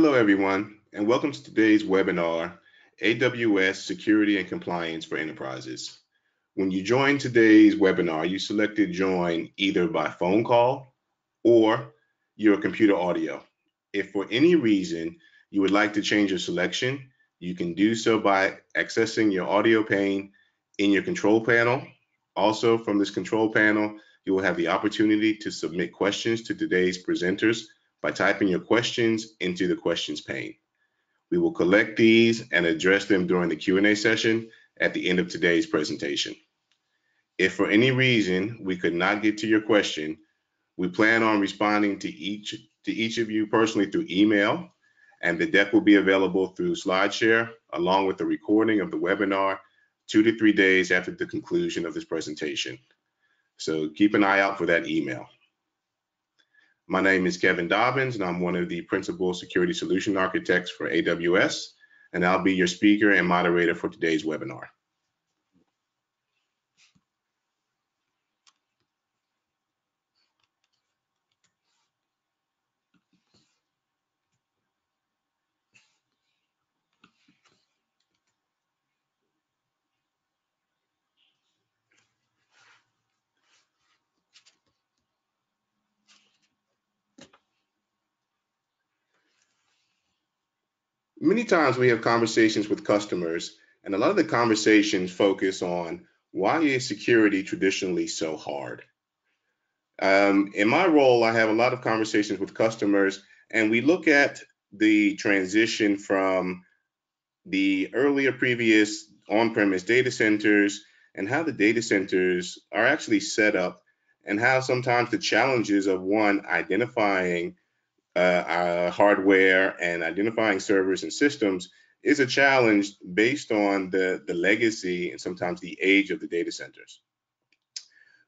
Hello, everyone, and welcome to today's webinar, AWS Security and Compliance for Enterprises. When you joined today's webinar, you selected join either by phone call or your computer audio. If for any reason you would like to change your selection, you can do so by accessing your audio pane in your control panel. Also, from this control panel, you will have the opportunity to submit questions to today's presenters by typing your questions into the questions pane. We will collect these and address them during the Q&A session at the end of today's presentation. If for any reason we could not get to your question, we plan on responding to each of you personally through email, and the deck will be available through SlideShare along with the recording of the webinar 2 to 3 days after the conclusion of this presentation. So keep an eye out for that email. My name is Kevin Dobbins, and I'm one of the Principal Security Solution Architects for AWS, and I'll be your speaker and moderator for today's webinar. Many times we have conversations with customers, and a lot of the conversations focus on why is security traditionally so hard? In my role, I have a lot of conversations with customers, and we look at the transition from the earlier previous on-premise data centers and how the data centers are actually set up and how sometimes the challenges of one identifying hardware and identifying servers and systems is a challenge based on the legacy and sometimes the age of the data centers.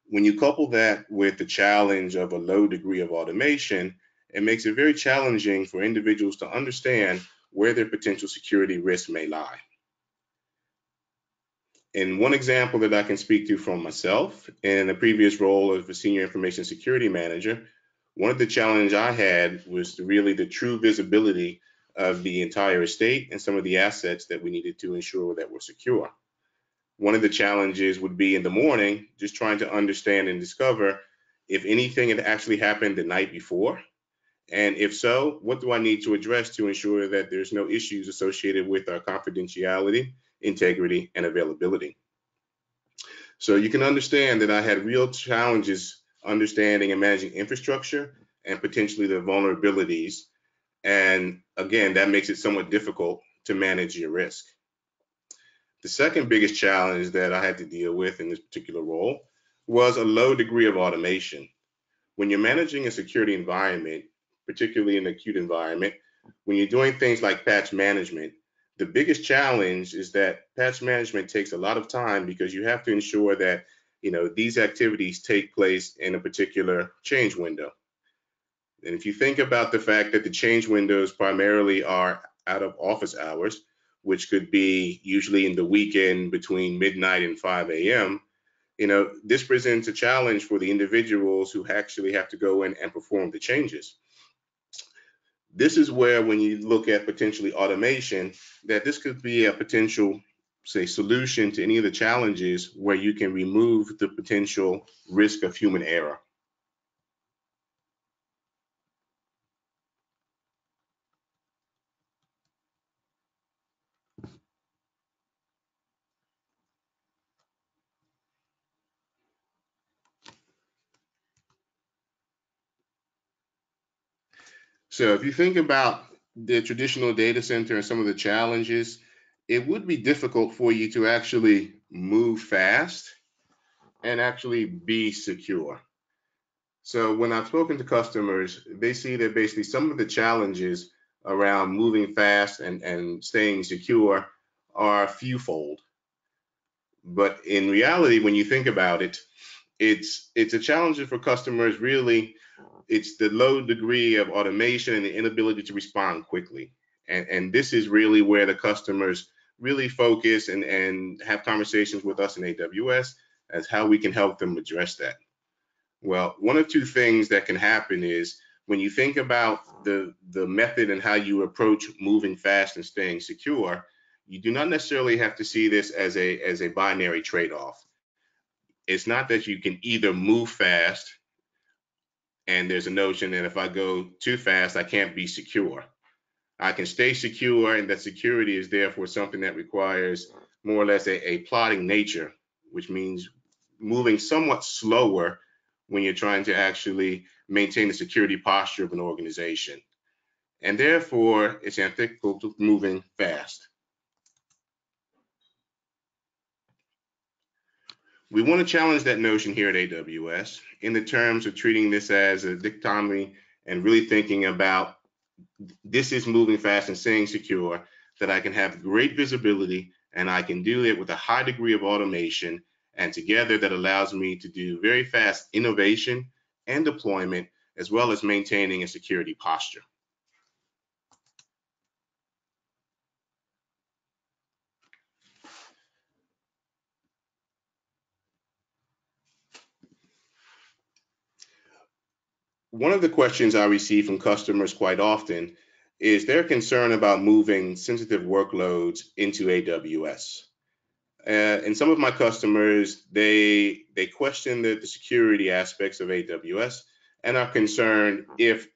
When you couple that with the challenge of a low degree of automation, it makes it very challenging for individuals to understand where their potential security risks may lie. And one example that I can speak to from myself in a previous role as a senior information security manager, one of the challenges I had was really the true visibility of the entire estate and some of the assets that we needed to ensure that were secure. One of the challenges would be in the morning, just trying to understand and discover if anything had actually happened the night before. And if so, what do I need to address to ensure that there's no issues associated with our confidentiality, integrity, and availability? So you can understand that I had real challenges understanding and managing infrastructure and potentially the vulnerabilities. And again, that makes it somewhat difficult to manage your risk. The second biggest challenge that I had to deal with in this particular role was a low degree of automation. When you're managing a security environment, particularly an acute environment, when you're doing things like patch management, the biggest challenge is that patch management takes a lot of time because you have to ensure that these activities take place in a particular change window. And if you think about the fact that the change windows primarily are out of office hours, which could be usually in the weekend between midnight and 5 a.m., this presents a challenge for the individuals who actually have to go in and perform the changes. This is where, when you look at potentially automation, that this could be a potential solution to any of the challenges where you can remove the potential risk of human error. So if you think about the traditional data center and some of the challenges, it would be difficult for you to actually move fast and actually be secure. So when I've spoken to customers, they see that basically some of the challenges around moving fast and staying secure are few-fold. But in reality, when you think about it, it's a challenge for customers really. It's the low degree of automation and the inability to respond quickly. And this is really where the customers really focus and have conversations with us in AWS as how we can help them address that. Well, one of two things that can happen is when you think about the method and how you approach moving fast and staying secure, you do not necessarily have to see this as a binary trade-off. It's not that you can either move fast, and there's a notion that if I go too fast, I can't be secure. I can stay secure, and that security is therefore something that requires more or less a plodding nature, which means moving somewhat slower when you're trying to actually maintain the security posture of an organization. And therefore, it's antithetical to moving fast. We want to challenge that notion here at AWS in the terms of treating this as a dichotomy and really thinking about this is moving fast and staying secure, that I can have great visibility and I can do it with a high degree of automation, and together that allows me to do very fast innovation and deployment, as well as maintaining a security posture. One of the questions I receive from customers quite often is their concern about moving sensitive workloads into AWS. And some of my customers, they question the security aspects of AWS and are concerned if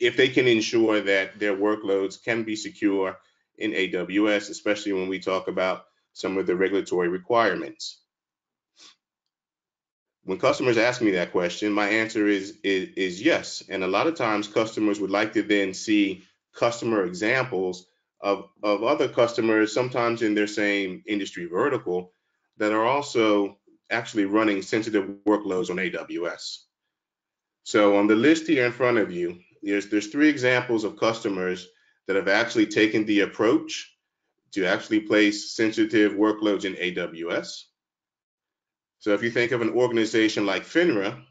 they can ensure that their workloads can be secure in AWS, especially when we talk about some of the regulatory requirements. When customers ask me that question, my answer is yes. And a lot of times customers would like to then see customer examples of other customers, sometimes in their same industry vertical, that are also actually running sensitive workloads on AWS. So on the list here in front of you, there's three examples of customers that have actually taken the approach to actually place sensitive workloads in AWS. So if you think of an organization like FINRA,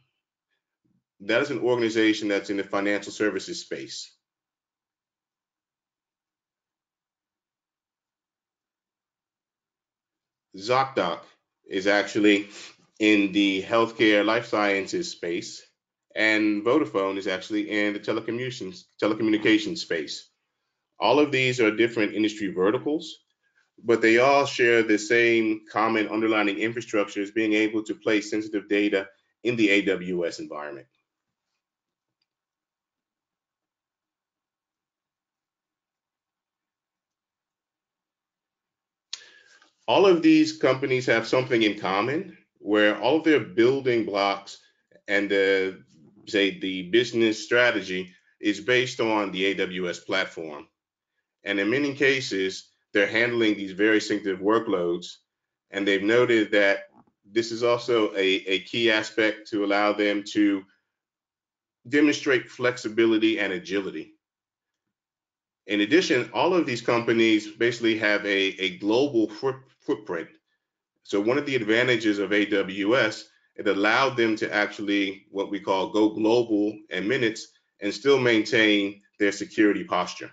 that is an organization that's in the financial services space. ZocDoc is actually in the healthcare life sciences space, and Vodafone is actually in the telecommunications space. All of these are different industry verticals, but they all share the same common underlying infrastructure as being able to place sensitive data in the AWS environment. All of these companies have something in common where all of their building blocks and the business strategy is based on the AWS platform. And in many cases, they're handling these very sensitive workloads, and they've noted that this is also a key aspect to allow them to demonstrate flexibility and agility. In addition, all of these companies basically have a global footprint. So one of the advantages of AWS, it allowed them to actually what we call go global in minutes and still maintain their security posture.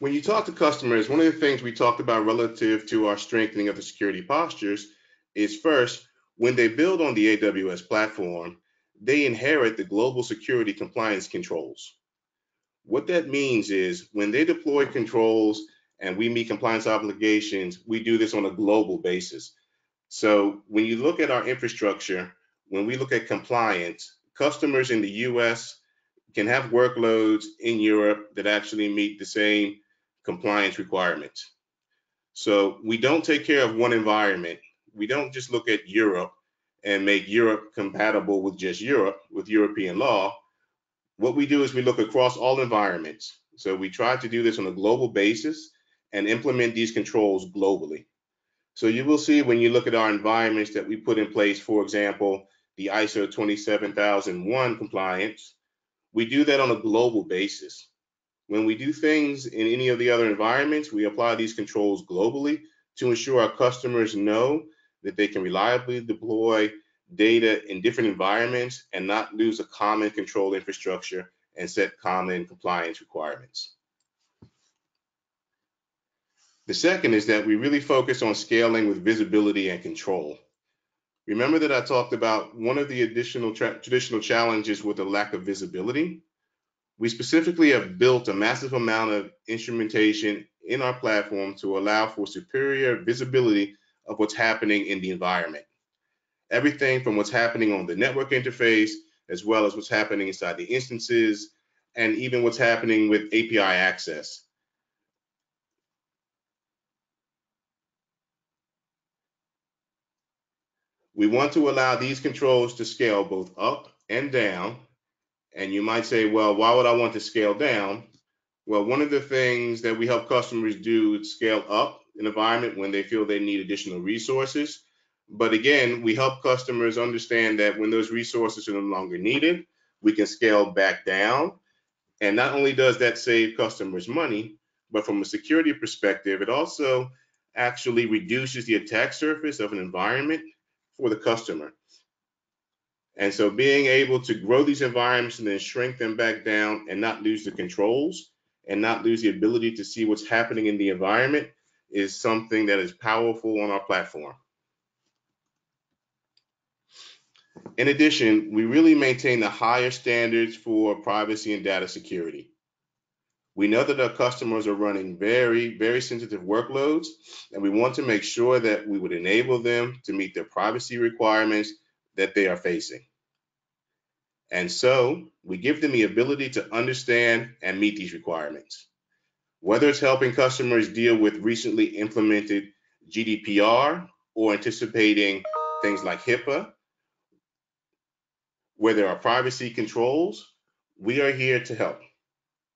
When you talk to customers, one of the things we talked about relative to our strengthening of the security postures is first, when they build on the AWS platform, they inherit the global security compliance controls. What that means is when they deploy controls and we meet compliance obligations, we do this on a global basis. So when you look at our infrastructure, when we look at compliance, customers in the US can have workloads in Europe that actually meet the same compliance requirements. So we don't take care of one environment. We don't just look at Europe and make Europe compatible with just Europe, with European law. What we do is we look across all environments. So we try to do this on a global basis and implement these controls globally. So you will see when you look at our environments that we put in place, for example, the ISO 27001 compliance, We do that on a global basis. When we do things in any of the other environments, we apply these controls globally to ensure our customers know that they can reliably deploy data in different environments and not lose a common control infrastructure and set common compliance requirements. The second is that we really focus on scaling with visibility and control. Remember that I talked about one of the additional traditional challenges with the lack of visibility. We specifically have built a massive amount of instrumentation in our platform to allow for superior visibility of what's happening in the environment. Everything from what's happening on the network interface, as well as what's happening inside the instances, and even what's happening with API access. We want to allow these controls to scale both up and down. And you might say, well, why would I want to scale down? Well, one of the things that we help customers do is scale up an environment when they feel they need additional resources. But again, we help customers understand that when those resources are no longer needed, we can scale back down. And not only does that save customers money, but from a security perspective, it also actually reduces the attack surface of an environment for the customer. And so being able to grow these environments and then shrink them back down and not lose the controls and not lose the ability to see what's happening in the environment is something that is powerful on our platform. In addition, we really maintain the higher standards for privacy and data security. We know that our customers are running very, very sensitive workloads, and we want to make sure that we would enable them to meet their privacy requirements that they are facing. And so we give them the ability to understand and meet these requirements. Whether it's helping customers deal with recently implemented GDPR or anticipating things like HIPAA, where there are privacy controls, we are here to help.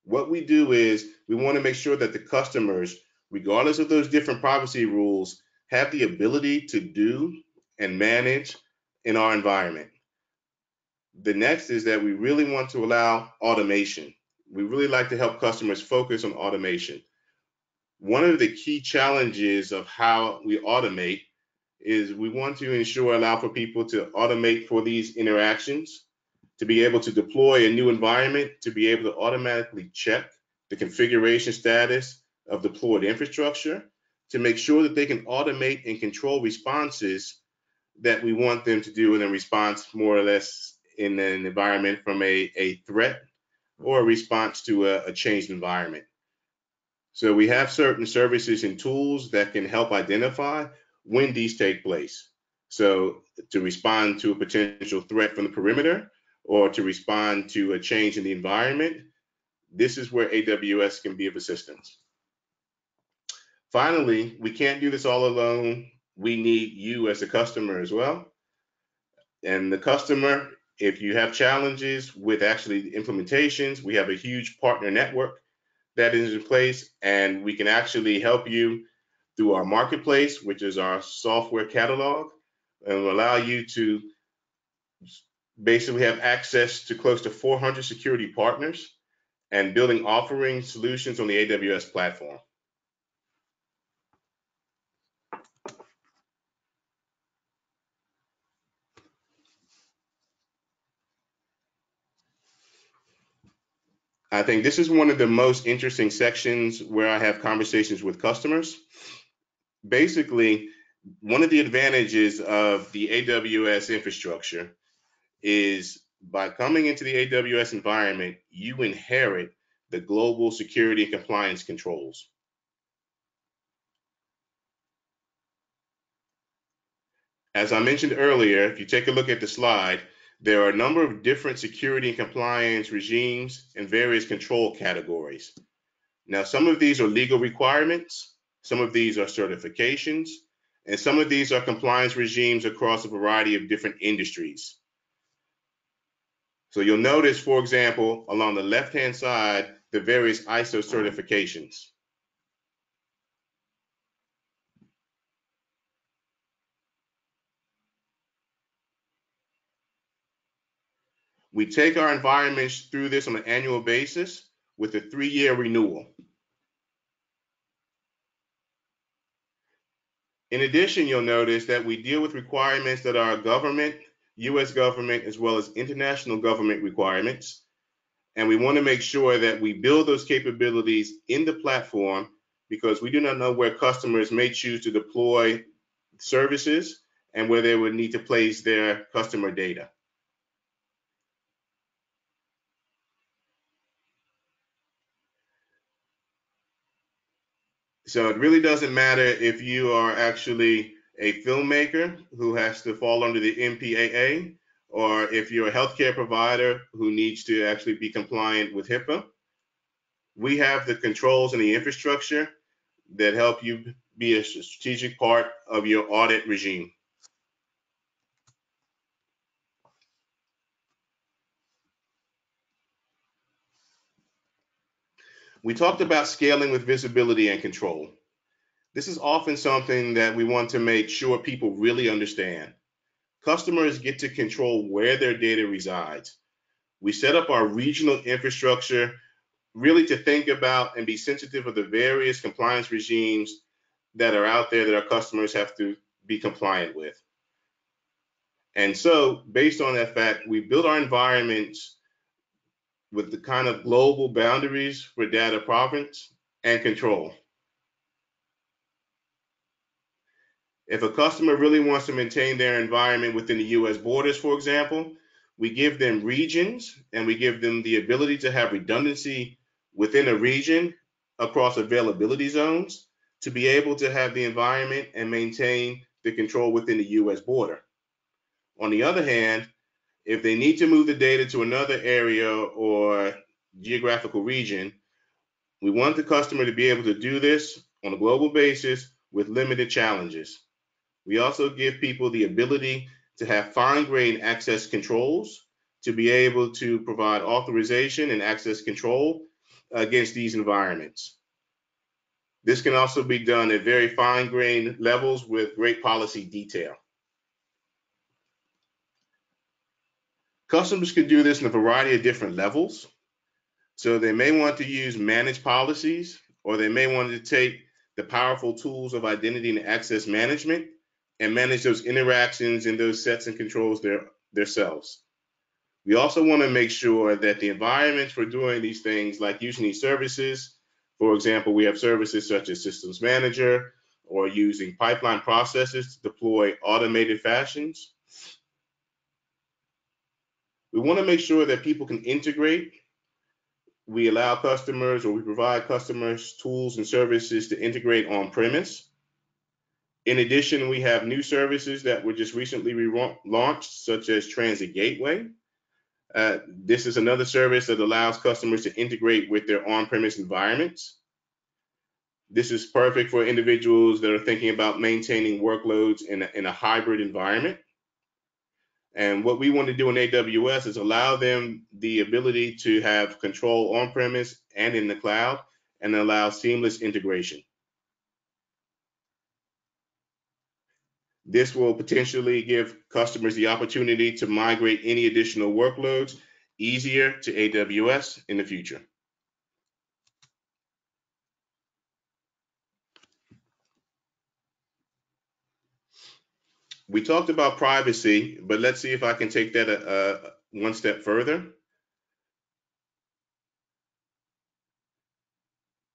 What we do is we want to make sure that the customers, regardless of those different privacy rules, have the ability to do and manage in our environment. The next is that we really want to allow automation. We really like to help customers focus on automation. One of the key challenges of how we automate is we want to allow for people to automate for these interactions, to be able to deploy a new environment, to be able to automatically check the configuration status of deployed infrastructure, to make sure that they can automate and control responses that we want them to do in a response more or less in an environment from a threat or a response to a changed environment. So we have certain services and tools that can help identify when these take place. So to respond to a potential threat from the perimeter, or to respond to a change in the environment, this is where AWS can be of assistance. Finally, we can't do this all alone. We need you as a customer as well. And the customer, if you have challenges with actually implementations, we have a huge partner network that is in place, and we can actually help you through our marketplace, which is our software catalog, and will allow you to basically have access to close to 400 security partners and building offering solutions on the AWS platform. I think this is one of the most interesting sections where I have conversations with customers. Basically, one of the advantages of the AWS infrastructure is by coming into the AWS environment, you inherit the global security and compliance controls. As I mentioned earlier, if you take a look at the slide, there are a number of different security and compliance regimes and various control categories. Now, some of these are legal requirements, some of these are certifications, and some of these are compliance regimes across a variety of different industries. So you'll notice, for example, along the left-hand side, the various ISO certifications. We take our environments through this on an annual basis with a 3-year renewal. In addition, you'll notice that we deal with requirements that are government, U.S. government, as well as international government requirements. And we want to make sure that we build those capabilities in the platform, because we do not know where customers may choose to deploy services and where they would need to place their customer data. So it really doesn't matter if you are actually a filmmaker who has to fall under the MPAA, or if you're a healthcare provider who needs to actually be compliant with HIPAA. We have the controls and the infrastructure that help you be a strategic part of your audit regime. We talked about scaling with visibility and control. This is often something that we want to make sure people really understand. Customers get to control where their data resides. We set up our regional infrastructure really to think about and be sensitive of the various compliance regimes that are out there that our customers have to be compliant with. And so, based on that fact, we build our environments with the kind of global boundaries for data provenance and control. If a customer really wants to maintain their environment within the US borders, for example, we give them regions and we give them the ability to have redundancy within a region across availability zones to be able to have the environment and maintain the control within the US border. On the other hand, if they need to move the data to another area or geographical region, we want the customer to be able to do this on a global basis with limited challenges. We also give people the ability to have fine-grained access controls to be able to provide authorization and access control against these environments. This can also be done at very fine-grained levels with great policy detail. Customers can do this in a variety of different levels. So they may want to use managed policies, or they may want to take the powerful tools of identity and access management and manage those interactions and those sets and controls themselves. We also want to make sure that the environments for doing these things, like using these services, for example, we have services such as Systems Manager or using pipeline processes to deploy automated fashions. We want to make sure that people can integrate. We allow customers, or we provide customers tools and services to integrate on premise. In addition, we have new services that were just recently relaunched, such as Transit Gateway. This is another service that allows customers to integrate with their on-premise environments. This is perfect for individuals that are thinking about maintaining workloads in a hybrid environment. And what we want to do in AWS is allow them the ability to have control on-premise and in the cloud, and allow seamless integration. This will potentially give customers the opportunity to migrate any additional workloads easier to AWS in the future. We talked about privacy, but let's see if I can take that one step further.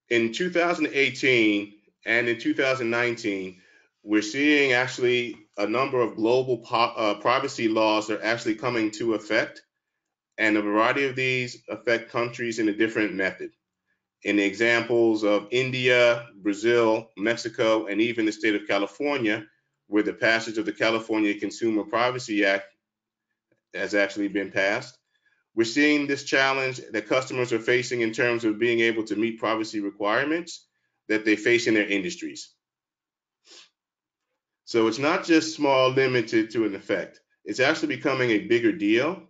In 2018 and in 2019, we're seeing actually a number of global privacy laws that are actually coming to effect, and a variety of these affect countries in a different method. In the examples of India, Brazil, Mexico, and even the state of California, where the passage of the California Consumer Privacy Act has actually been passed. We're seeing this challenge that customers are facing in terms of being able to meet privacy requirements that they face in their industries. So it's not just small, limited to an effect. It's actually becoming a bigger deal.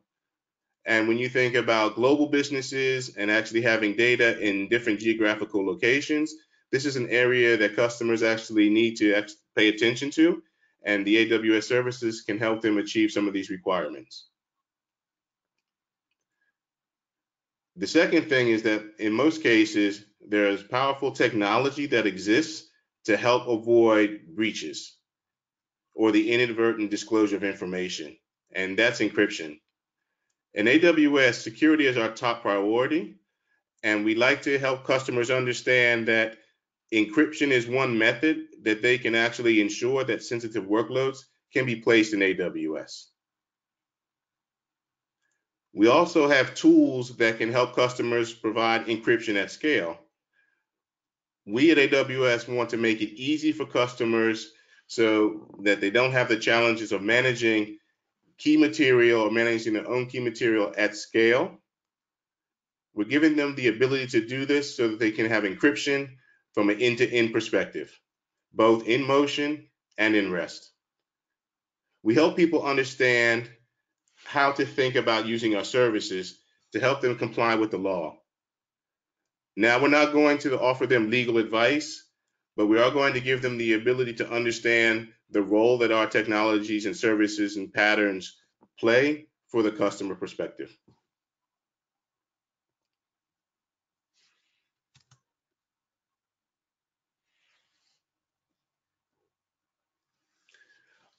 And when you think about global businesses and actually having data in different geographical locations, this is an area that customers actually need to pay attention to, and the AWS services can help them achieve some of these requirements. The second thing is that in most cases, there is powerful technology that exists to help avoid breaches or the inadvertent disclosure of information, and that's encryption. In AWS, security is our top priority, and we like to help customers understand that encryption is one method that they can actually ensure that sensitive workloads can be placed in AWS. We also have tools that can help customers provide encryption at scale. We at AWS want to make it easy for customers so that they don't have the challenges of managing key material or managing their own key material at scale. We're giving them the ability to do this so that they can have encryption from an end-to-end perspective, both in motion and in rest. We help people understand how to think about using our services to help them comply with the law. Now, we're not going to offer them legal advice, but we are going to give them the ability to understand the role that our technologies and services and patterns play for the customer perspective.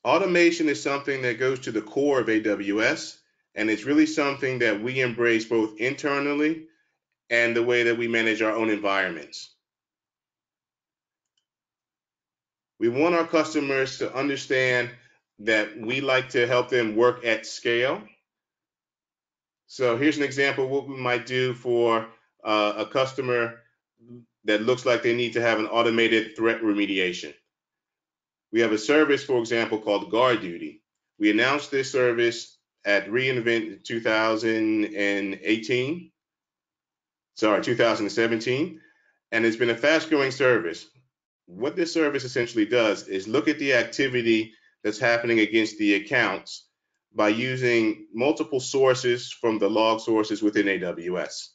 Automation is something that goes to the core of AWS, and it's really something that we embrace both internally and the way that we manage our own environments. We want our customers to understand that we like to help them work at scale. So here's an example of what we might do for a customer that looks like they need to have an automated threat remediation. We have a service, for example, called Guard Duty. We announced this service at reInvent 2017, and it's been a fast-growing service. What this service essentially does is look at the activity that's happening against the accounts by using multiple sources from the log sources within AWS.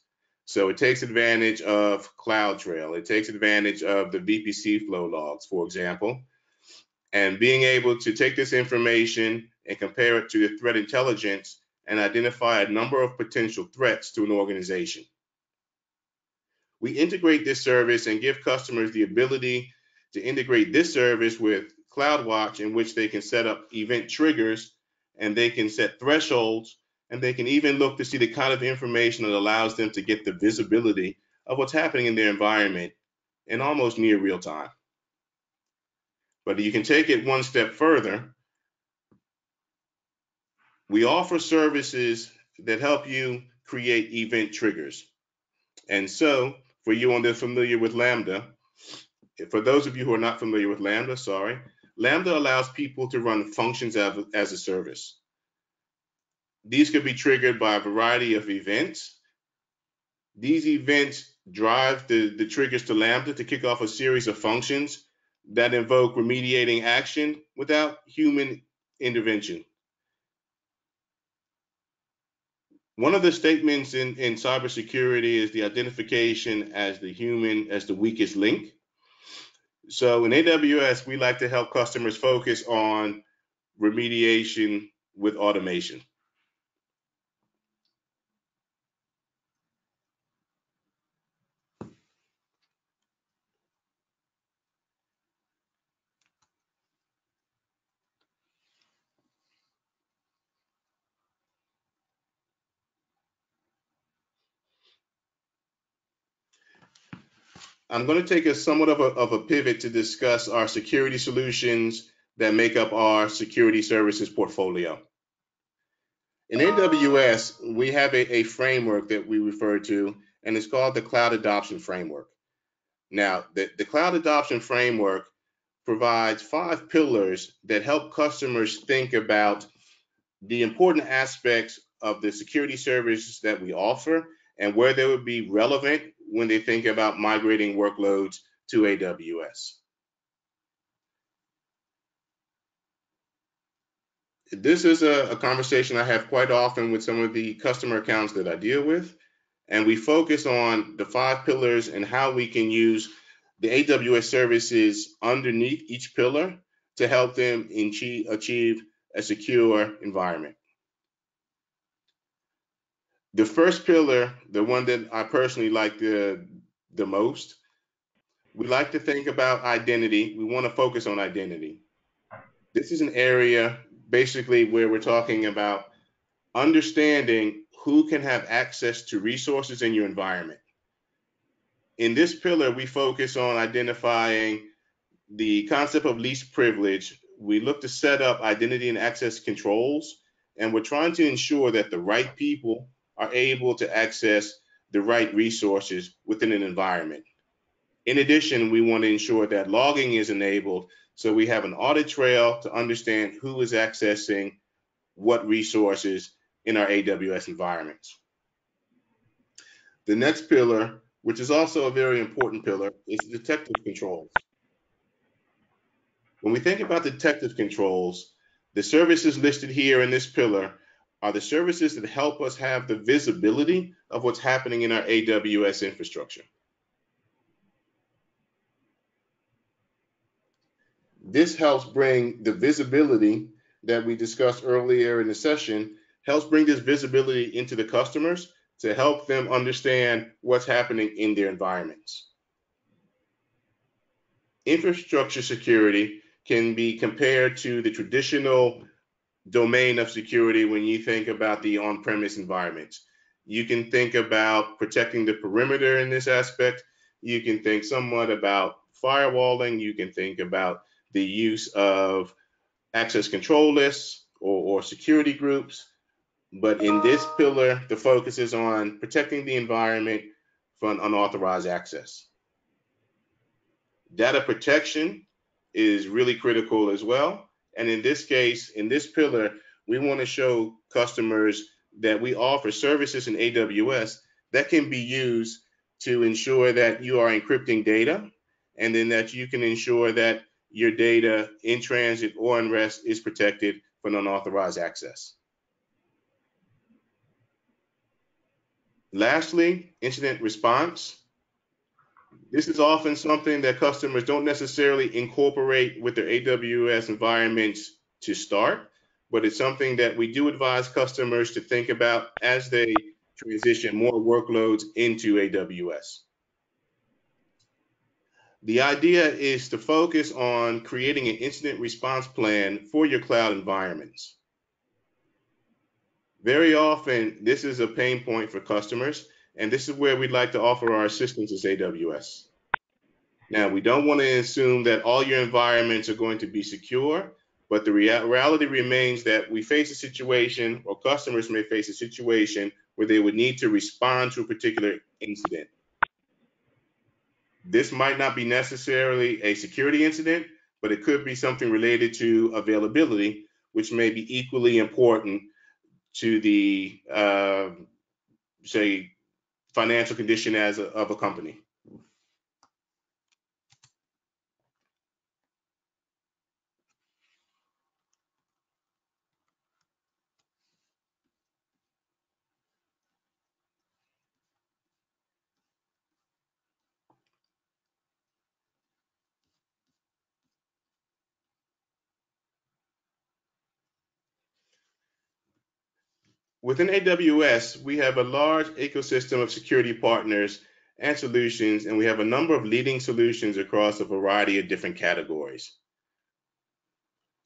So it takes advantage of CloudTrail. It takes advantage of the VPC flow logs, for example. And being able to take this information and compare it to the threat intelligence and identify a number of potential threats to an organization. We integrate this service and give customers the ability to integrate this service with CloudWatch, in which they can set up event triggers and they can set thresholds, and they can even look to see the kind of information that allows them to get the visibility of what's happening in their environment in almost near real time. But you can take it one step further. We offer services that help you create event triggers. And so, for you on there familiar with Lambda, for those of you who are not familiar with Lambda, sorry, Lambda allows people to run functions as a service. These could be triggered by a variety of events. These events drive the triggers to Lambda to kick off a series of functions that invoke remediating action without human intervention. One of the statements in cybersecurity is the identification as the weakest link. So in AWS, we like to help customers focus on remediation with automation. I'm going to take a somewhat of a pivot to discuss our security solutions that make up our security services portfolio. In AWS, we have a framework that we refer to, and it's called the Cloud Adoption Framework. Now, the Cloud Adoption Framework provides 5 pillars that help customers think about the important aspects of the security services that we offer and where they would be relevant when they think about migrating workloads to AWS. This is a conversation I have quite often with some of the customer accounts that I deal with, and we focus on the 5 pillars and how we can use the AWS services underneath each pillar to help them achieve a secure environment. The first pillar, the one that I personally like the most, we like to think about identity. We want to focus on identity. This is an area basically where we're talking about understanding who can have access to resources in your environment. In this pillar, we focus on identifying the concept of least privilege. We look to set up identity and access controls, and we're trying to ensure that the right people are able to access the right resources within an environment. In addition, we want to ensure that logging is enabled, so we have an audit trail to understand who is accessing what resources in our AWS environments. The next pillar, which is also a very important pillar, is detective controls. When we think about detective controls, the services listed here in this pillar are the services that help us have the visibility of what's happening in our AWS infrastructure. This helps bring the visibility that we discussed earlier in the session, helps bring this visibility into the customers to help them understand what's happening in their environments. Infrastructure security can be compared to the traditional domain of security when you think about the on-premise environments. You can think about protecting the perimeter in this aspect. You can think somewhat about firewalling. You can think about the use of access control lists or security groups. But in this pillar, the focus is on protecting the environment from unauthorized access. Data protection is really critical as well. And in this case, in this pillar, we want to show customers that we offer services in AWS that can be used to ensure that you are encrypting data, and then that you can ensure that your data in transit or in rest is protected from unauthorized access. Lastly, incident response. This is often something that customers don't necessarily incorporate with their AWS environments to start, but it's something that we do advise customers to think about as they transition more workloads into AWS. The idea is to focus on creating an incident response plan for your cloud environments. Very often, this is a pain point for customers, and this is where we'd like to offer our assistance as AWS. Now, we don't want to assume that all your environments are going to be secure, but the reality remains that we face a situation, or customers may face a situation, where they would need to respond to a particular incident. This might not be necessarily a security incident, but it could be something related to availability, which may be equally important to the, say, financial condition of a company. Within AWS, we have a large ecosystem of security partners and solutions, and we have a number of leading solutions across a variety of different categories.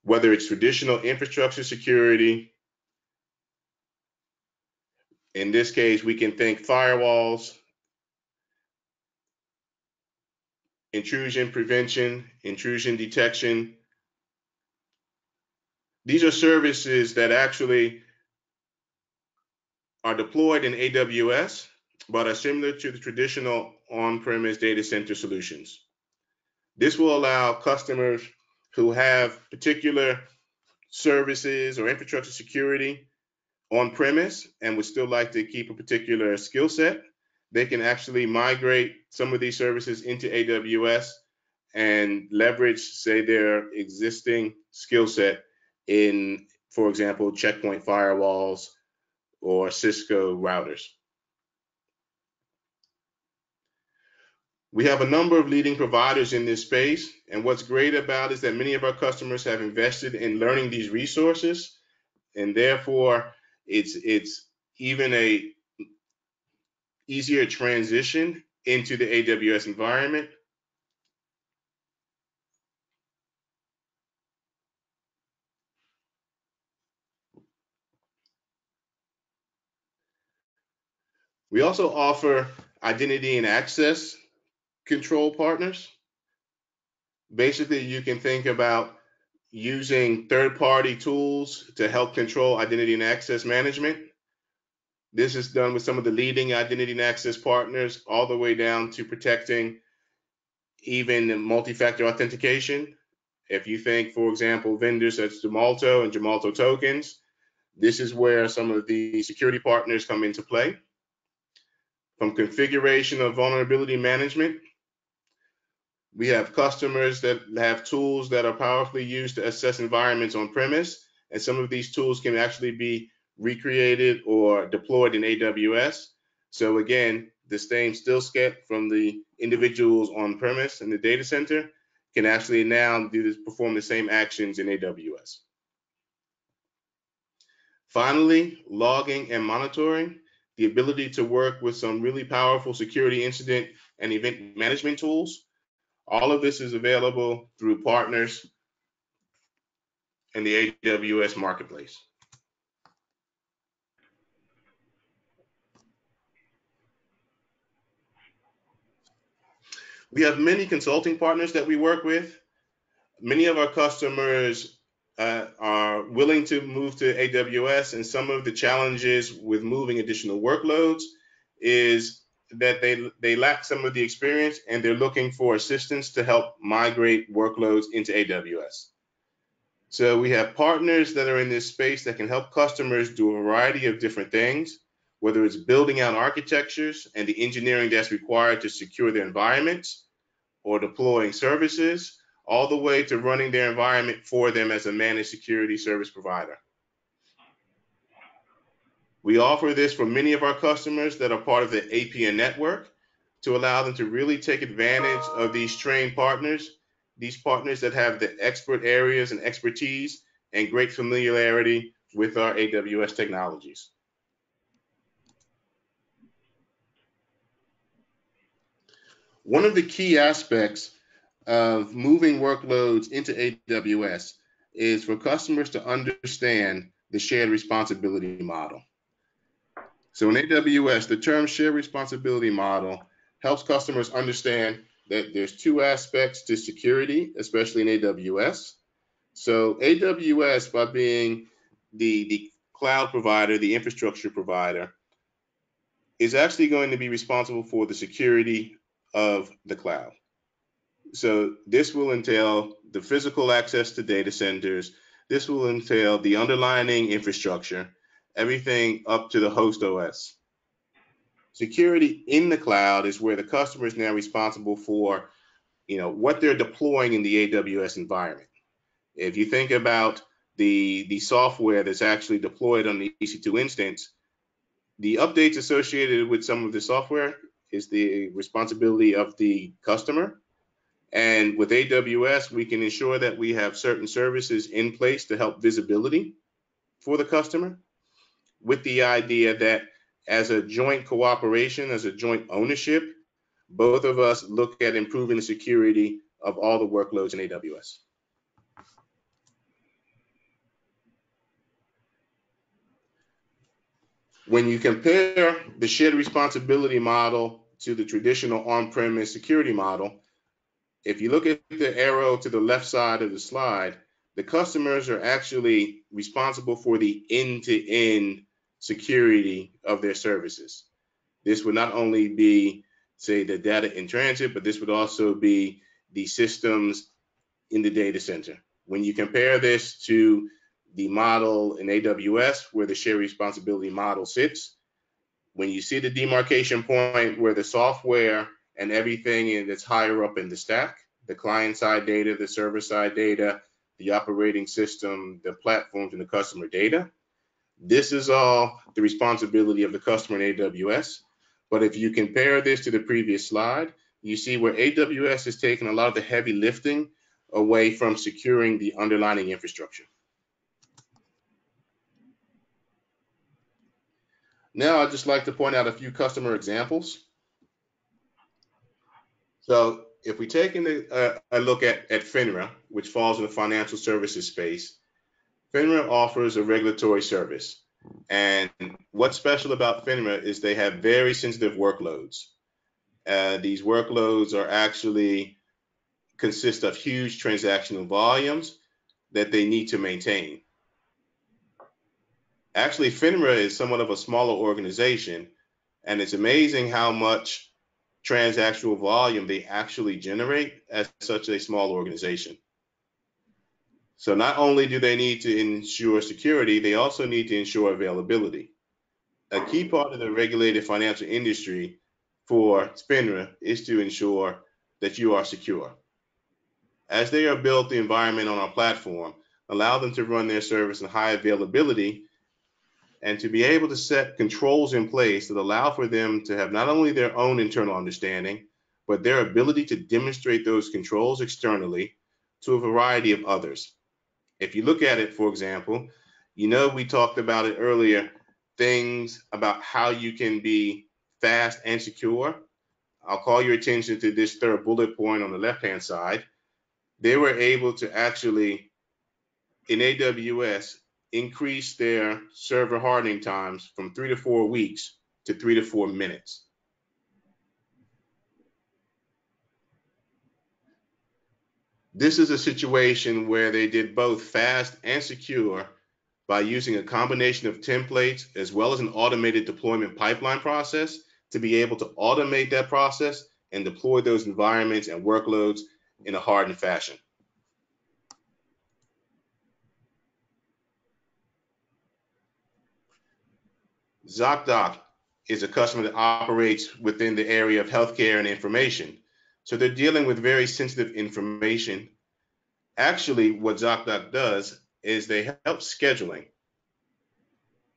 Whether it's traditional infrastructure security, in this case, we can think firewalls, intrusion prevention, intrusion detection. These are services that actually are deployed in AWS, but are similar to the traditional on-premise data center solutions. This will allow customers who have particular services or infrastructure security on-premise and would still like to keep a particular skill set, they can actually migrate some of these services into AWS and leverage, say, their existing skill set in, for example, Check Point firewalls, or Cisco routers. We have a number of leading providers in this space, and what's great about it is that many of our customers have invested in learning these resources, and therefore it's even a easier transition into the AWS environment. We also offer identity and access control partners. Basically, you can think about using third-party tools to help control identity and access management. This is done with some of the leading identity and access partners, all the way down to protecting even multi-factor authentication. If you think, for example, vendors such as Gemalto and Gemalto tokens, this is where some of the security partners come into play. From configuration of vulnerability management, we have customers that have tools that are powerfully used to assess environments on premise, and some of these tools can actually be recreated or deployed in AWS. So again, the same skill set from the individuals on premise in the data center can actually now do this, perform the same actions in AWS. Finally, logging and monitoring, the ability to work with some really powerful security incident and event management tools. All of this is available through partners in the AWS Marketplace. We have many consulting partners that we work with. Many of our customers are willing to move to AWS, and some of the challenges with moving additional workloads is that they lack some of the experience, and they're looking for assistance to help migrate workloads into AWS. So we have partners that are in this space that can help customers do a variety of different things, whether it's building out architectures and the engineering that's required to secure their environments, or deploying services, all the way to running their environment for them as a managed security service provider. We offer this for many of our customers that are part of the APN network to allow them to really take advantage of these trained partners, these partners that have the expert areas and expertise and great familiarity with our AWS technologies. One of the key aspects of moving workloads into AWS is for customers to understand the shared responsibility model. So in AWS, the term shared responsibility model helps customers understand that there's two aspects to security, especially in AWS. So AWS, by being the cloud provider, the infrastructure provider, is actually going to be responsible for the security of the cloud. So this will entail the physical access to data centers. This will entail the underlying infrastructure, everything up to the host OS. Security in the cloud is where the customer is now responsible for, what they're deploying in the AWS environment. If you think about the software that's actually deployed on the EC2 instance, the updates associated with some of the software is the responsibility of the customer. And with AWS, we can ensure that we have certain services in place to help visibility for the customer, with the idea that as a joint cooperation, as a joint ownership, both of us look at improving the security of all the workloads in AWS. When you compare the shared responsibility model to the traditional on-premise security model, if you look at the arrow to the left side of the slide, the customers are actually responsible for the end-to-end security of their services. This would not only be, say, the data in transit, but this would also be the systems in the data center. When you compare this to the model in AWS, where the shared responsibility model sits, when you see the demarcation point where the software and everything that's higher up in the stack, the client-side data, the server-side data, the operating system, the platforms, and the customer data, this is all the responsibility of the customer in AWS. But if you compare this to the previous slide, you see where AWS has taken a lot of the heavy lifting away from securing the underlying infrastructure. Now I'd just like to point out a few customer examples. So if we take a look at FINRA, which falls in the financial services space, FINRA offers a regulatory service. And what's special about FINRA is they have very sensitive workloads. These workloads are actually consist of huge transactional volumes that they need to maintain. Actually, FINRA is somewhat of a smaller organization, and it's amazing how much transactional volume they actually generate as such a small organization. So not only do they need to ensure security, they also need to ensure availability. A key part of the regulated financial industry for FINRA is to ensure that you are secure. As they are built the environment on our platform, allow them to run their service in high availability and to be able to set controls in place that allow for them to have not only their own internal understanding, but their ability to demonstrate those controls externally to a variety of others. If you look at it, for example, you know, we talked about it earlier, things about how you can be fast and secure. I'll call your attention to this third bullet point on the left-hand side. They were able to actually, in AWS, increase their server hardening times from 3 to 4 weeks to 3 to 4 minutes. This is a situation where they did both fast and secure by using a combination of templates as well as an automated deployment pipeline process to be able to automate that process and deploy those environments and workloads in a hardened fashion. Zocdoc is a customer that operates within the area of healthcare and information. So they're dealing with very sensitive information. Actually, what Zocdoc does is they help scheduling.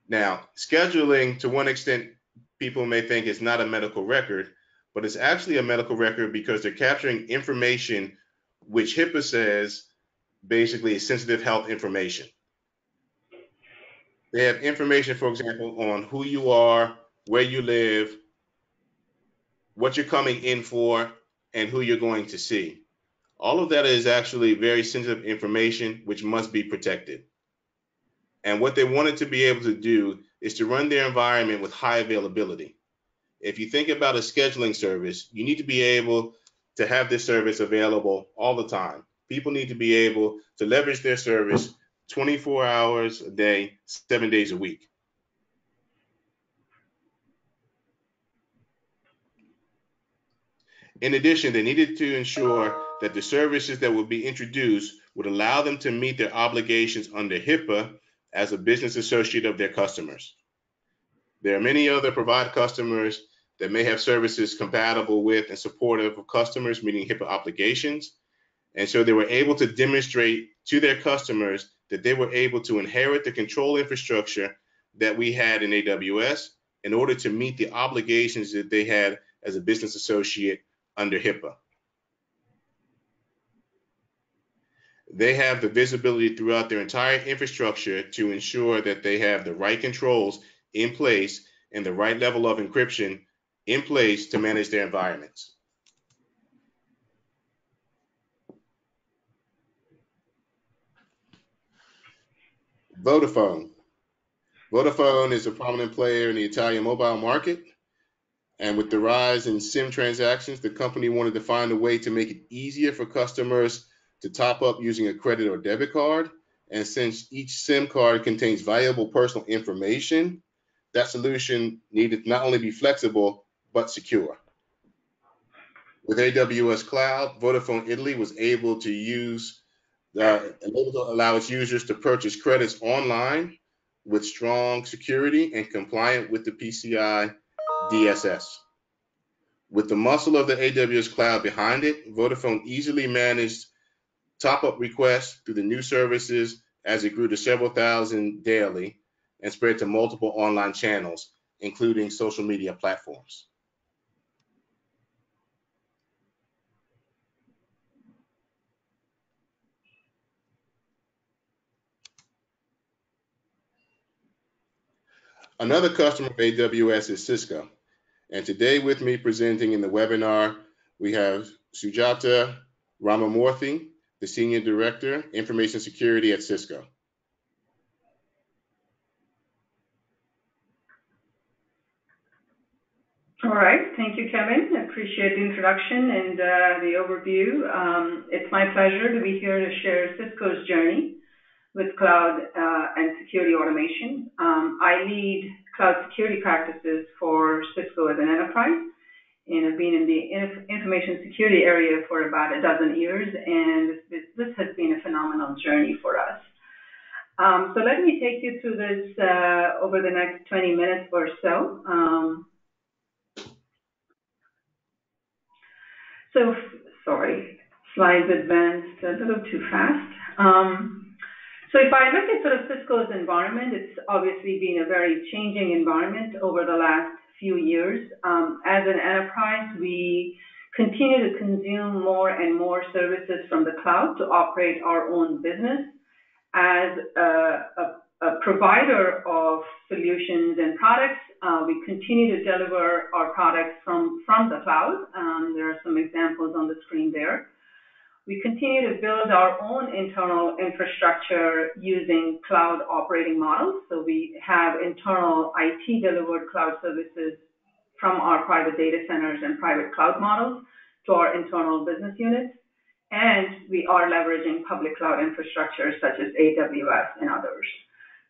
Now, scheduling, to one extent, people may think is not a medical record, but it's actually a medical record because they're capturing information which HIPAA says basically is sensitive health information. They have information, for example, on who you are, where you live, what you're coming in for, and who you're going to see. All of that is actually very sensitive information which must be protected. And what they wanted to be able to do is to run their environment with high availability. If you think about a scheduling service, you need to be able to have this service available all the time. People need to be able to leverage their service 24 hours a day, 7 days a week. In addition, they needed to ensure that the services that would be introduced would allow them to meet their obligations under HIPAA as a business associate of their customers. There are many other provide customers that may have services compatible with and supportive of customers meeting HIPAA obligations. And so they were able to demonstrate to their customers that they were able to inherit the control infrastructure that we had in AWS in order to meet the obligations that they had as a business associate under HIPAA. They have the visibility throughout their entire infrastructure to ensure that they have the right controls in place and the right level of encryption in place to manage their environments. Vodafone. Vodafone is a prominent player in the Italian mobile market. And with the rise in SIM transactions, the company wanted to find a way to make it easier for customers to top up using a credit or debit card. And since each SIM card contains valuable personal information, that solution needed not only be flexible, but secure. With AWS Cloud, Vodafone Italy was able to allow its users to purchase credits online with strong security and compliant with the PCI DSS. With the muscle of the AWS Cloud behind it, Vodafone easily managed top-up requests through the new services as it grew to several thousand daily and spread to multiple online channels, including social media platforms. Another customer of AWS is Cisco. And today with me presenting in the webinar, we have Sujatha Ramamurthy, the Senior Director, Information Security at Cisco. All right, thank you, Kevin. I appreciate the introduction and the overview. It's my pleasure to be here to share Cisco's journey with cloud and security automation. I lead cloud security practices for Cisco as an enterprise, and I've been in the information security area for about 12 years, and this has been a phenomenal journey for us. So let me take you through this over the next 20 minutes or so. So, sorry, slides advanced a little too fast. So if I look at sort of Cisco's environment, it's obviously been a very changing environment over the last few years. As an enterprise, we continue to consume more and more services from the cloud to operate our own business. As a provider of solutions and products, we continue to deliver our products from the cloud. There are some examples on the screen there. We continue to build our own internal infrastructure using cloud operating models. So we have internal IT delivered cloud services from our private data centers and private cloud models to our internal business units. And we are leveraging public cloud infrastructure such as AWS and others,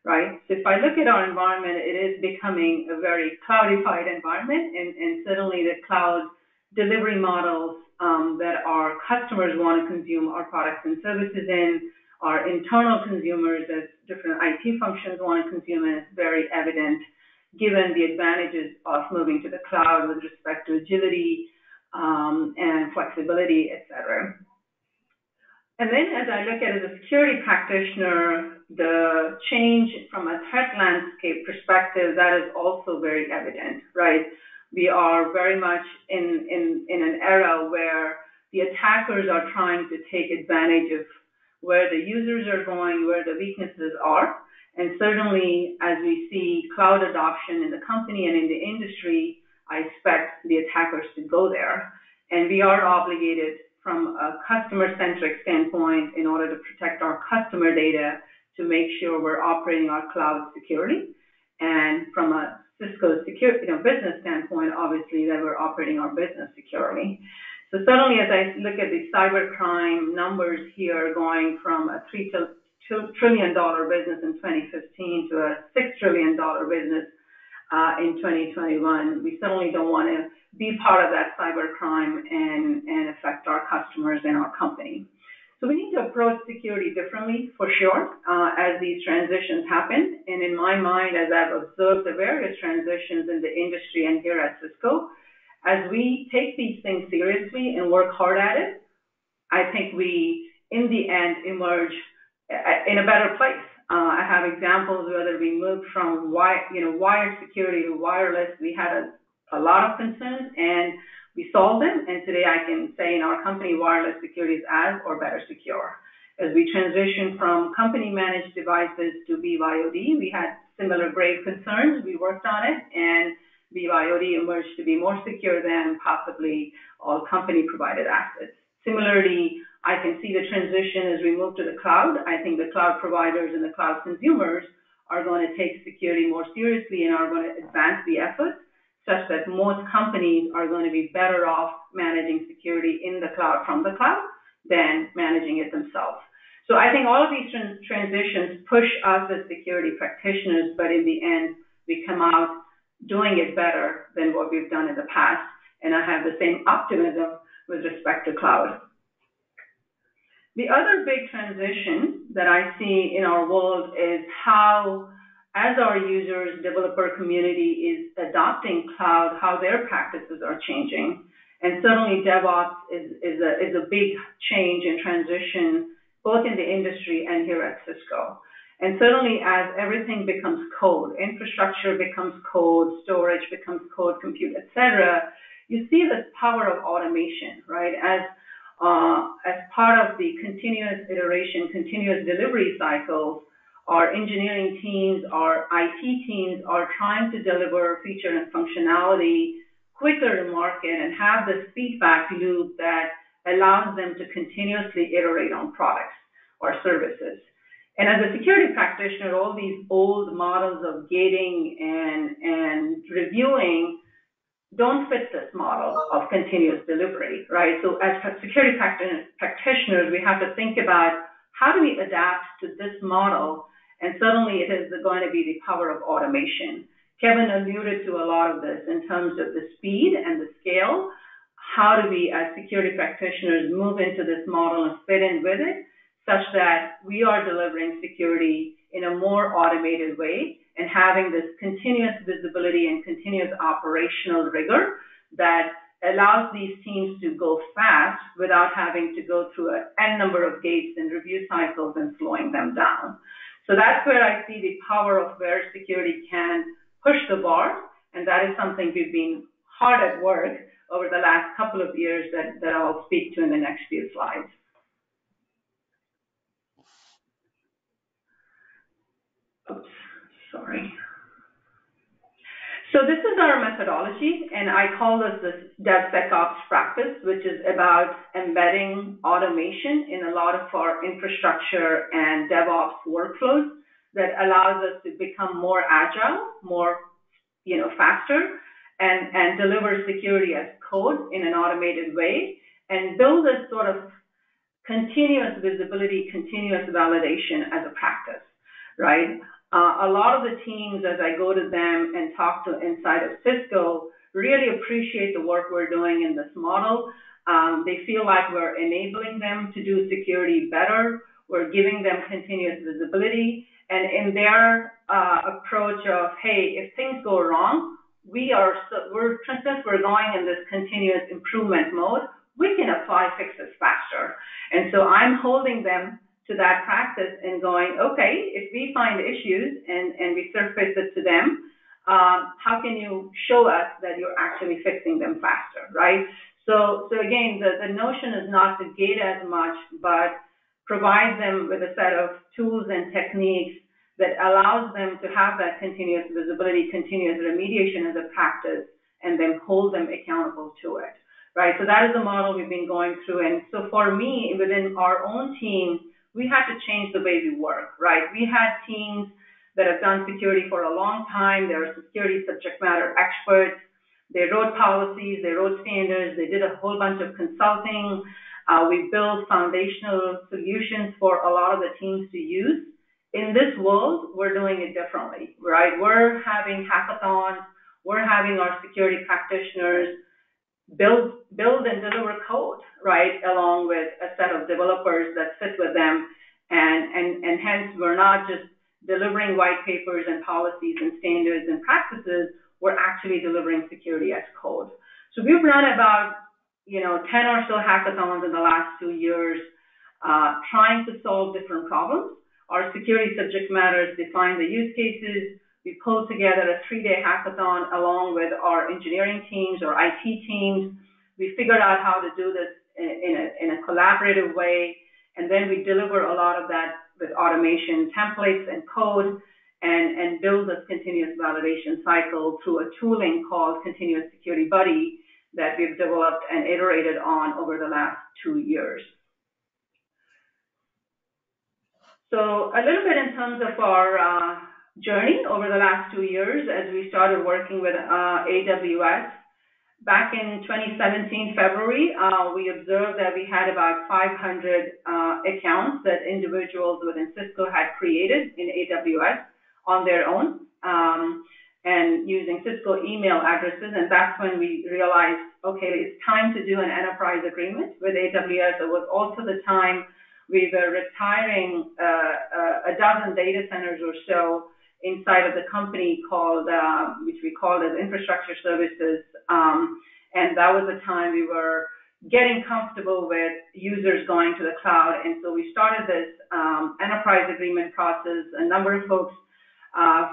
right? So if I look at our environment, it is becoming a very cloudified environment, and certainly the cloud delivery models that our customers want to consume our products and services in, our internal consumers as different IT functions want to consume, and it's very evident given the advantages of moving to the cloud with respect to agility and flexibility, et cetera. And then as I look at it as a security practitioner, the change from a threat landscape perspective, that is also very evident, right? We are very much in an era where the attackers are trying to take advantage of where the users are going, where the weaknesses are. And certainly, as we see cloud adoption in the company and in the industry, I expect the attackers to go there. And we are obligated from a customer-centric standpoint in order to protect our customer data to make sure we're operating our cloud securely. And from a Cisco security, business standpoint, obviously, that we're operating our business securely. So suddenly, as I look at the cybercrime numbers here, going from a $3 trillion business in 2015 to a $6 trillion business in 2021, we certainly don't want to be part of that cybercrime and affect our customers and our company. So we need to approach security differently, for sure, as these transitions happen. And in my mind, as I've observed the various transitions in the industry and here at Cisco, as we take these things seriously and work hard at it, I think we, in the end, emerge in a better place. I have examples whether we moved from wired security to wireless. We had a lot of concerns, and we solved them, and today I can say in our company, wireless security is as or better secure. As we transition from company-managed devices to BYOD, we had similar grave concerns. We worked on it, and BYOD emerged to be more secure than possibly all company-provided assets. Similarly, I can see the transition as we move to the cloud. I think the cloud providers and the cloud consumers are going to take security more seriously and are going to advance the efforts, such that most companies are going to be better off managing security in the cloud from the cloud than managing it themselves. So I think all of these transitions push us as security practitioners, but in the end, we come out doing it better than what we've done in the past. And I have the same optimism with respect to cloud. The other big transition that I see in our world is how, as our users, developer community is adopting cloud, how their practices are changing. And certainly DevOps is a big change and transition, both in the industry and here at Cisco. And certainly as everything becomes code, infrastructure becomes code, storage becomes code, compute, et cetera, you see the power of automation, right? As part of the continuous iteration, continuous delivery cycles, our engineering teams, our IT teams are trying to deliver feature and functionality quicker to market and have this feedback loop that allows them to continuously iterate on products or services. And as a security practitioner, all these old models of gating and reviewing don't fit this model of continuous delivery, right? So as security practitioners, we have to think about how do we adapt to this model? And suddenly it is going to be the power of automation. Kevin alluded to a lot of this in terms of the speed and the scale. How do we as security practitioners move into this model and fit in with it, such that we are delivering security in a more automated way and having this continuous visibility and continuous operational rigor that allows these teams to go fast without having to go through an N number of gates and review cycles and slowing them down. So that's where I see the power of where security can push the bar, and that is something we've been hard at work over the last couple of years that I'll speak to in the next few slides. Oops, sorry. So this is our methodology, and I call this the DevSecOps practice, which is about embedding automation in a lot of our infrastructure and DevOps workflows that allows us to become more agile, more, faster, and deliver security as code in an automated way, and build this sort of continuous visibility, continuous validation as a practice, right? A lot of the teams, as I go to them and talk to inside of Cisco, really appreciate the work we're doing in this model. They feel like we're enabling them to do security better. We're giving them continuous visibility. And in their approach of, hey, if things go wrong, since we're going in this continuous improvement mode, we can apply fixes faster. And so I'm holding them to that practice and going, okay, if we find issues and we surface it to them, how can you show us that you're actually fixing them faster, right? So again, the notion is not to gate as much, but provide them with a set of tools and techniques that allows them to have that continuous visibility, continuous remediation as a practice, and then hold them accountable to it, right? So that is the model we've been going through. And so for me, within our own team, we had to change the way we work, right? We had teams that have done security for a long time. They are security subject matter experts. They wrote policies, they wrote standards, they did a whole bunch of consulting. We built foundational solutions for a lot of the teams to use. In this world, we're doing it differently, right? We're having hackathons. We're having our security practitioners build and deliver code, right, along with a set of developers that sit with them. And hence, we're not just delivering white papers and policies and standards and practices. We're actually delivering security as code. So we've run about, 10 or so hackathons in the last 2 years trying to solve different problems. Our security subject matters define the use cases. We pulled together a 3-day hackathon along with our engineering teams or IT teams. We figured out how to do this in a collaborative way. And then we deliver a lot of that with automation templates and code and build this continuous validation cycle through a tooling called Continuous Security Buddy that we've developed and iterated on over the last 2 years. So a little bit in terms of our journey over the last 2 years as we started working with AWS. Back in 2017, February, we observed that we had about 500 accounts that individuals within Cisco had created in AWS on their own and using Cisco email addresses. And that's when we realized, okay, it's time to do an enterprise agreement with AWS. It was also the time we were retiring a dozen data centers or so inside of the company which we called as infrastructure services. And that was the time we were getting comfortable with users going to the cloud. And so we started this enterprise agreement process. A number of folks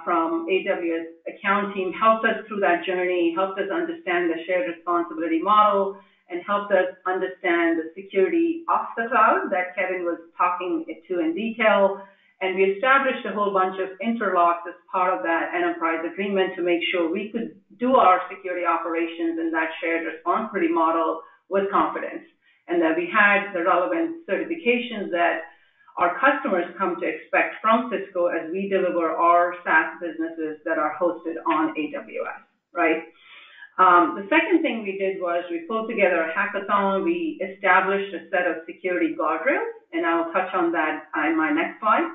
from AWS account team helped us through that journey, helped us understand the shared responsibility model, and helped us understand the security off the cloud that Kevin was talking to in detail, And we established a whole bunch of interlocks as part of that enterprise agreement to make sure we could do our security operations in that shared responsibility model with confidence, and that we had the relevant certifications that our customers come to expect from Cisco as we deliver our SaaS businesses that are hosted on AWS, right? The second thing we did was we pulled together a hackathon. We established a set of security guardrails, and I'll touch on that in my next slide.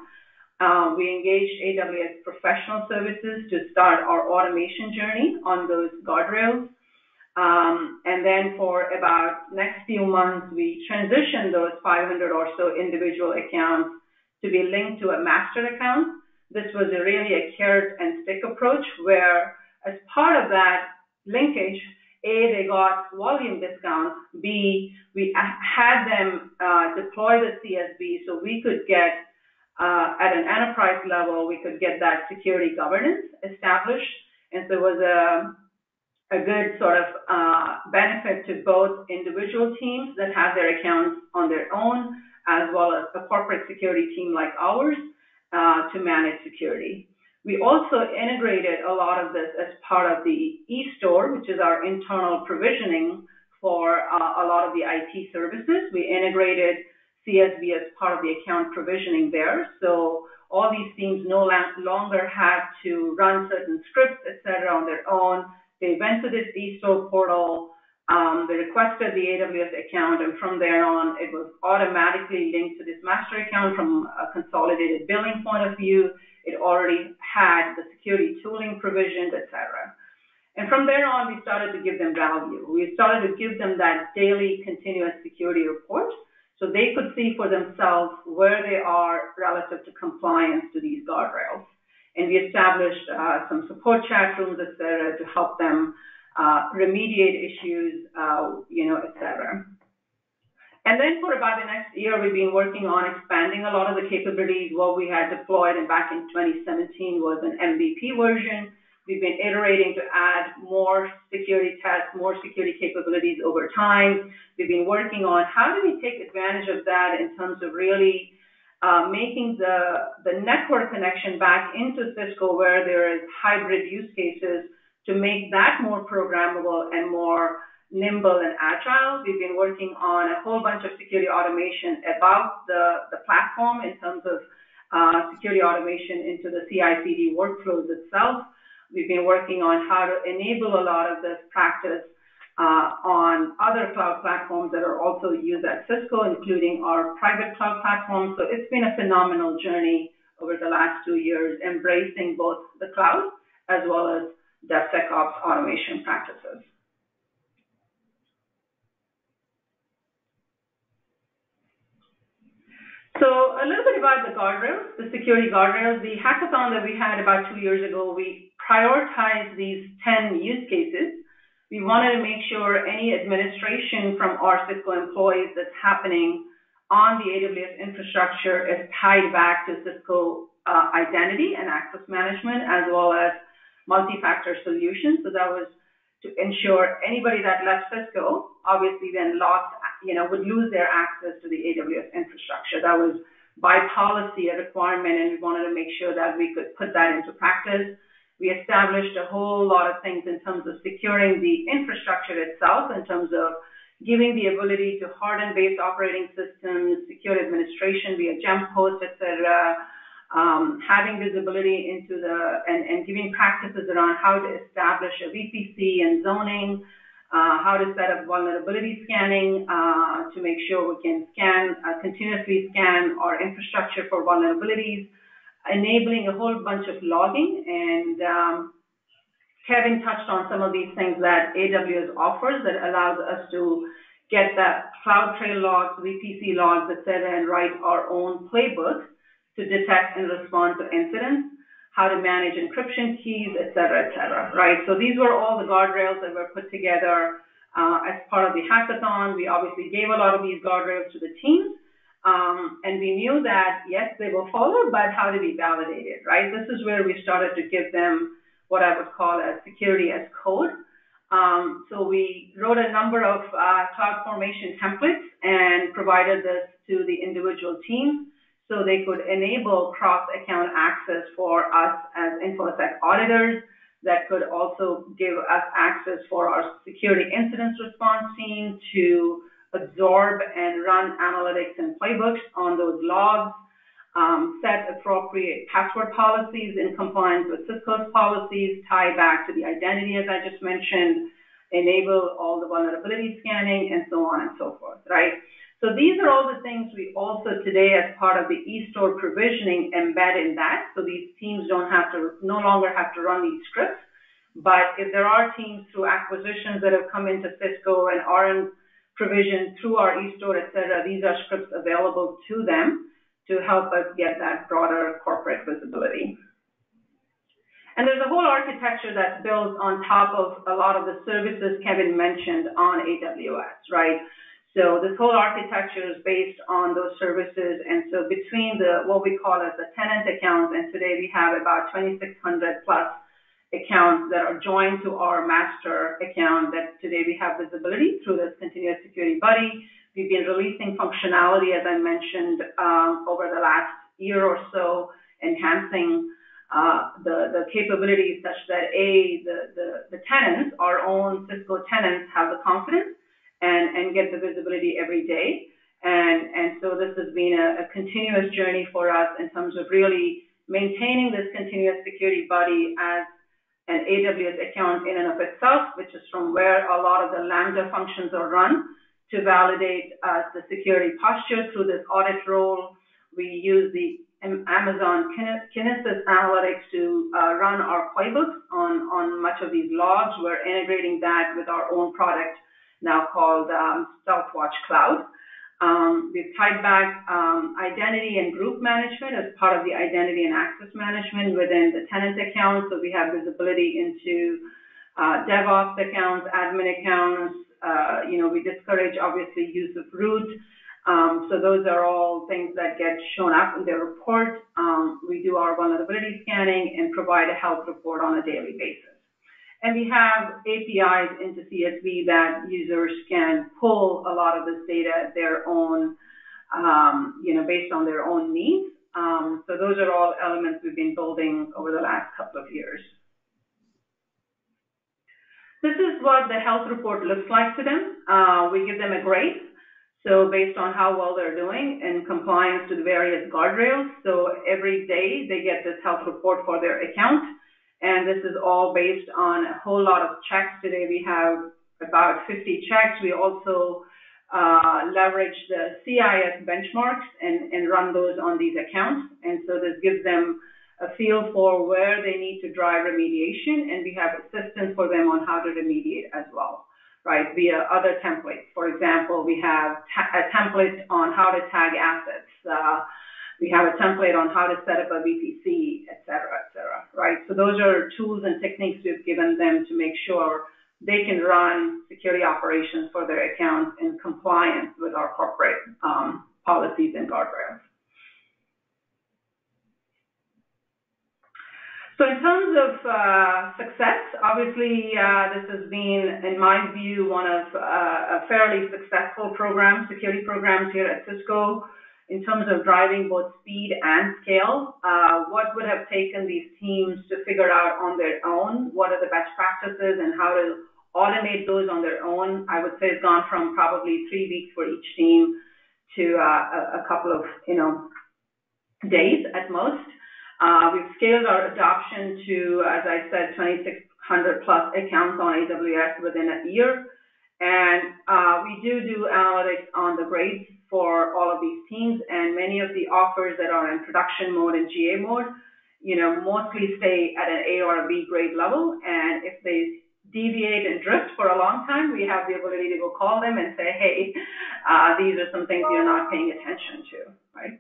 We engaged AWS professional services to start our automation journey on those guardrails. And then for about next few months, we transitioned those 500 or so individual accounts to be linked to a master account. This was really a carrot and stick approach where, as part of that linkage, A, they got volume discounts, B, we had them deploy the CSB so we could get, at an enterprise level, we could get that security governance established. And so it was a good sort of benefit to both individual teams that have their accounts on their own, as well as a corporate security team like ours to manage security. We also integrated a lot of this as part of the eStore, which is our internal provisioning for a lot of the IT services. We integrated CSB as part of the account provisioning there. So all these teams no longer had to run certain scripts, et cetera, on their own. They went to this eStore portal, they requested the AWS account, and from there on, it was automatically linked to this master account from a consolidated billing point of view. It already had the security tooling provisioned, et cetera. And from there on, we started to give them value. We started to give them that daily continuous security report so they could see for themselves where they are relative to compliance to these guardrails. And we established some support chat rooms, et cetera, to help them remediate issues, et cetera. And then for about the next year, we've been working on expanding a lot of the capabilities. What we had deployed and back in 2017 was an MVP version. We've been iterating to add more security tests, more security capabilities over time. We've been working on how do we take advantage of that in terms of really making the network connection back into Cisco, where there is hybrid use cases, to make that more programmable and more nimble and agile. We've been working on a whole bunch of security automation about the platform in terms of security automation into the CI/CD workflows itself. We've been working on how to enable a lot of this practice on other cloud platforms that are also used at Cisco, including our private cloud platform. So it's been a phenomenal journey over the last 2 years, embracing both the cloud as well as DevSecOps automation practices. So a little bit about the guardrails, the security guardrails. The hackathon that we had about 2 years ago, we prioritized these 10 use cases. We wanted to make sure any administration from our Cisco employees that's happening on the AWS infrastructure is tied back to Cisco identity and access management, as well as multi-factor solutions. So that was to ensure anybody that left Cisco obviously then lost, would lose their access to the AWS infrastructure. That was by policy a requirement, and we wanted to make sure that we could put that into practice. We established a whole lot of things in terms of securing the infrastructure itself, in terms of giving the ability to harden-based operating systems, secure administration via jump hosts, et cetera, having visibility into and giving practices around how to establish a VPC and zoning, how to set up vulnerability scanning to make sure we can continuously scan our infrastructure for vulnerabilities, enabling a whole bunch of logging. And Kevin touched on some of these things that AWS offers that allows us to get that CloudTrail logs, VPC logs, et cetera, and write our own playbook to detect and respond to incidents, how to manage encryption keys, et cetera, right? So these were all the guardrails that were put together as part of the hackathon. We obviously gave a lot of these guardrails to the teams. And we knew that, yes, they were followed, but how do we validate it, right? This is where we started to give them what I would call a security as code. So we wrote a number of CloudFormation templates and provided this to the individual teams so they could enable cross-account access for us as InfoSec auditors. That could also give us access for our security incident response team to absorb and run analytics and playbooks on those logs, set appropriate password policies in compliance with Cisco's policies, tie back to the identity, as I just mentioned, enable all the vulnerability scanning, and so on and so forth, right? So these are all the things we also today, as part of the eStore provisioning, embed in that. So these teams no longer have to run these scripts. But if there are teams through acquisitions that have come into Cisco and are in provision through our eStore, et cetera, these are scripts available to them to help us get that broader corporate visibility. And there's a whole architecture that's built on top of a lot of the services Kevin mentioned on AWS, right? So this whole architecture is based on those services. And so between what we call as the tenant accounts, and today we have about 2,600 plus accounts that are joined to our master account, that today we have visibility through this continuous security buddy. We've been releasing functionality, as I mentioned, over the last year or so, enhancing the capabilities such that the tenants, our own Cisco tenants, have the confidence and get the visibility every day. And so this has been a continuous journey for us in terms of really maintaining this continuous security buddy as an AWS account in and of itself, which is from where a lot of the Lambda functions are run to validate the security posture through this audit role. We use the Amazon Kinesis Analytics to run our playbooks on much of these logs. We're integrating that with our own product now called StealthWatch Cloud. We've tied back identity and group management as part of the identity and access management within the tenant account. So we have visibility into DevOps accounts, admin accounts. We discourage, obviously, use of root. So those are all things that get shown up in the report. We do our vulnerability scanning and provide a health report on a daily basis. And we have APIs into CSV that users can pull a lot of this data at their own, based on their own needs. So those are all elements we've been building over the last couple of years. This is what the health report looks like to them. We give them a grade. So based on how well they're doing in compliance to the various guardrails. So every day they get this health report for their account. And this is all based on a whole lot of checks. Today we have about 50 checks. We also leverage the CIS benchmarks and run those on these accounts. And so this gives them a feel for where they need to drive remediation. And we have assistance for them on how to remediate as well, right, via other templates. For example, we have a template on how to tag assets. We have a template on how to set up a VPC, et cetera, right? So those are tools and techniques we've given them to make sure they can run security operations for their accounts in compliance with our corporate policies and guardrails. So in terms of success, obviously this has been, in my view, one of a fairly successful program, security programs here at Cisco, in terms of driving both speed and scale. What would have taken these teams to figure out on their own what are the best practices and how to automate those on their own, I would say it's gone from probably 3 weeks for each team to a couple of days at most. We've scaled our adoption to, as I said, 2,600 plus accounts on AWS within a year. And we do analytics on the grades for all of these teams, and many of the offers that are in production mode and GA mode, mostly stay at an A or a B grade level. And if they deviate and drift for a long time, we have the ability to go call them and say, hey, these are some things you're not paying attention to, right?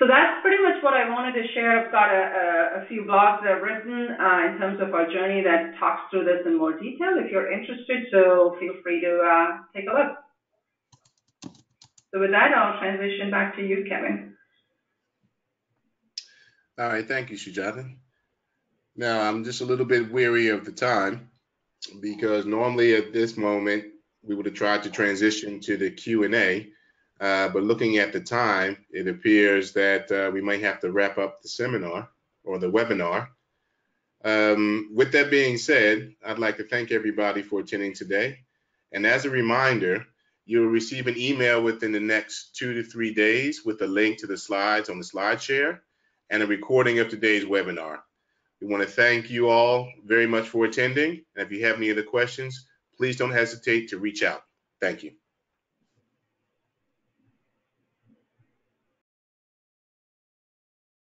So that's pretty much what I wanted to share. I've got a few blogs that I've written in terms of our journey that talks through this in more detail if you're interested, so feel free to take a look. So with that, I'll transition back to you, Kevin. All right, thank you, Sujatha. Now, I'm just a little bit weary of the time because normally at this moment, we would have tried to transition to the Q&A. But looking at the time, it appears that we might have to wrap up the seminar or the webinar. With that being said, I'd like to thank everybody for attending today. And as a reminder, you'll receive an email within the next 2 to 3 days with a link to the slides on the SlideShare and a recording of today's webinar. We want to thank you all very much for attending. And if you have any other questions, please don't hesitate to reach out. Thank you.